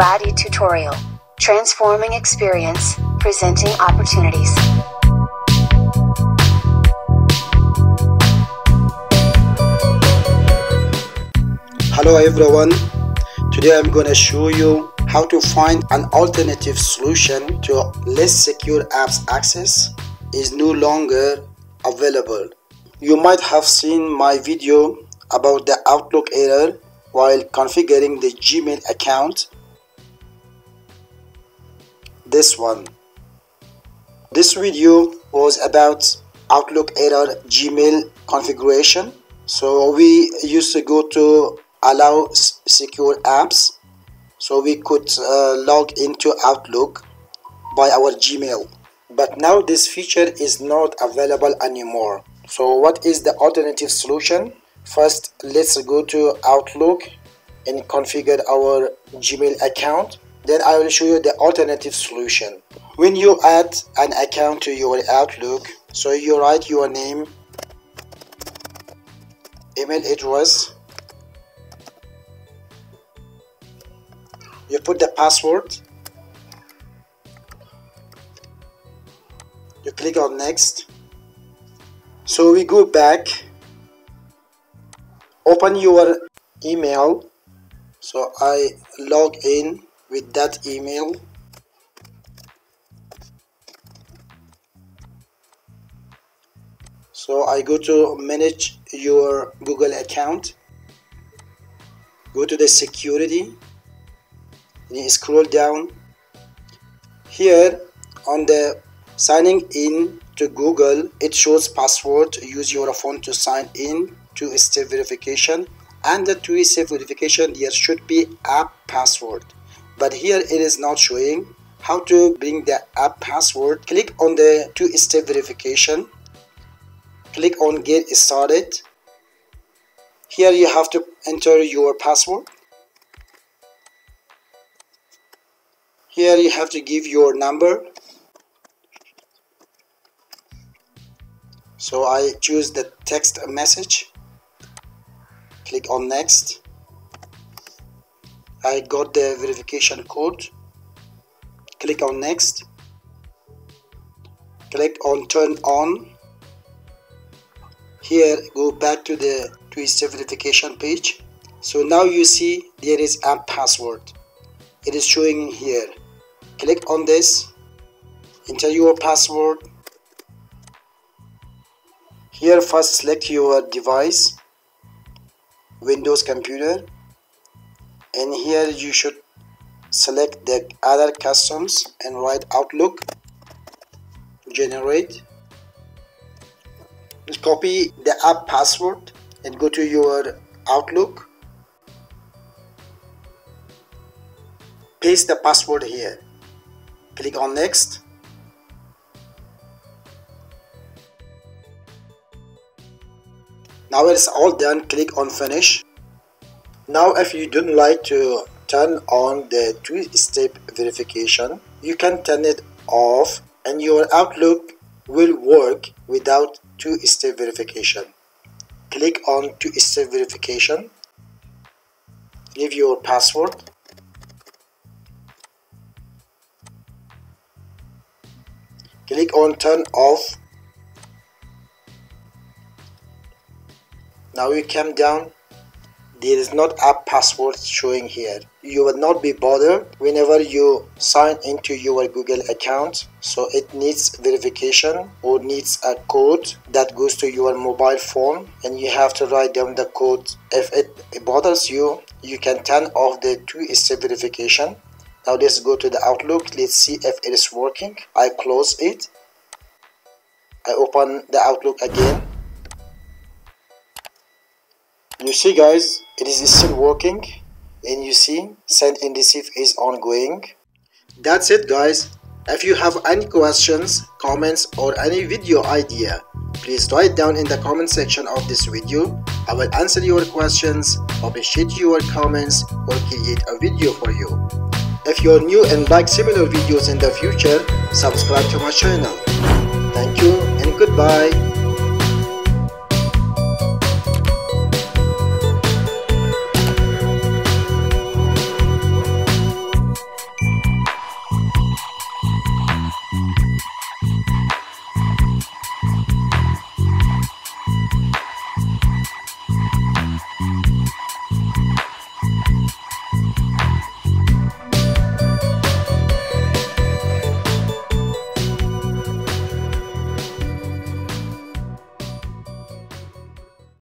Muradi Tutorial, transforming experience, presenting opportunities. Hello everyone, today I'm going to show you how to find an alternative solution to less secure apps access is no longer available. You might have seen my video about the Outlook error while configuring the Gmail account. This video was about Outlook error Gmail configuration. So we used to go to allow secure apps, so we could log into Outlook by our Gmail. But now this feature is not available anymore. So what is the alternative solution? First, let's go to Outlook and configure our Gmail account. Then I will show you the alternative solution. When you add an account to your Outlook, so you write your name, email address, you put the password, you click on next. So we go back, open your email. So I log in with that email. So I go to manage your Google account, go to the security and you scroll down. Here on the signing in to Google, it shows password. Use your phone to sign in, two-step verification, and the two-step verification there should be app password, but here it is not showing. How to bring the app password? Click on the two-step verification, click on get started. Here you have to enter your password. Here you have to give your number. So I choose the text message, click on next. I got the verification code, click on next, click on turn on. Here go back to the two-step verification page. So now you see there is app password, it is showing here. Click on this, enter your password. Here first select your device, Windows computer, and here you should select the other customs and write Outlook, generate, copy the app password and go to your Outlook, paste the password here, click on next. Now it's all done, click on finish. Now if you don't like to turn on the two-step verification, you can turn it off and your Outlook will work without two-step verification. Click on two-step verification, give your password, click on turn off. Now you come down, there is not app password showing here. You will not be bothered whenever you sign into your Google account. So it needs verification or needs a code that goes to your mobile phone and you have to write down the code. If it bothers you, you can turn off the two-step verification. Now let's go to the Outlook, let's see if it is working. I close it, I open the Outlook again. You see guys, it is still working and you see send and receive is ongoing. That's it guys. If you have any questions, comments or any video idea, please write down in the comment section of this video. I will answer your questions, appreciate your comments or create a video for you. If you are new and like similar videos in the future, subscribe to my channel. Thank you and goodbye.